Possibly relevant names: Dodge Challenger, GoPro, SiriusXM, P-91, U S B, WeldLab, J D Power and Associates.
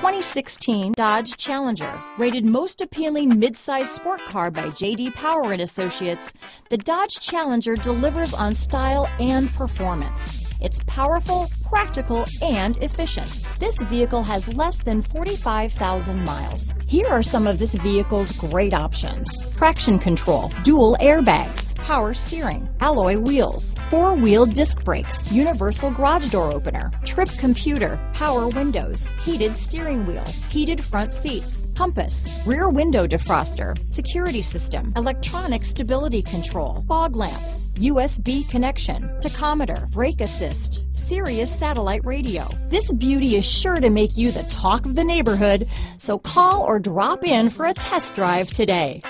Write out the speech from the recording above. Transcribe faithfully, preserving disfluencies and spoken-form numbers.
twenty sixteen Dodge Challenger. Rated most appealing midsize sport car by J D Power and Associates, the Dodge Challenger delivers on style and performance. It's powerful, practical, and efficient. This vehicle has less than forty-five thousand miles. Here are some of this vehicle's great options: traction control, dual airbags, power steering, alloy wheels, four-wheel disc brakes, universal garage door opener, trip computer, power windows, heated steering wheel, heated front seats, compass, rear window defroster, security system, electronic stability control, fog lamps, U S B connection, tachometer, brake assist, Sirius satellite radio. This beauty is sure to make you the talk of the neighborhood, so call or drop in for a test drive today.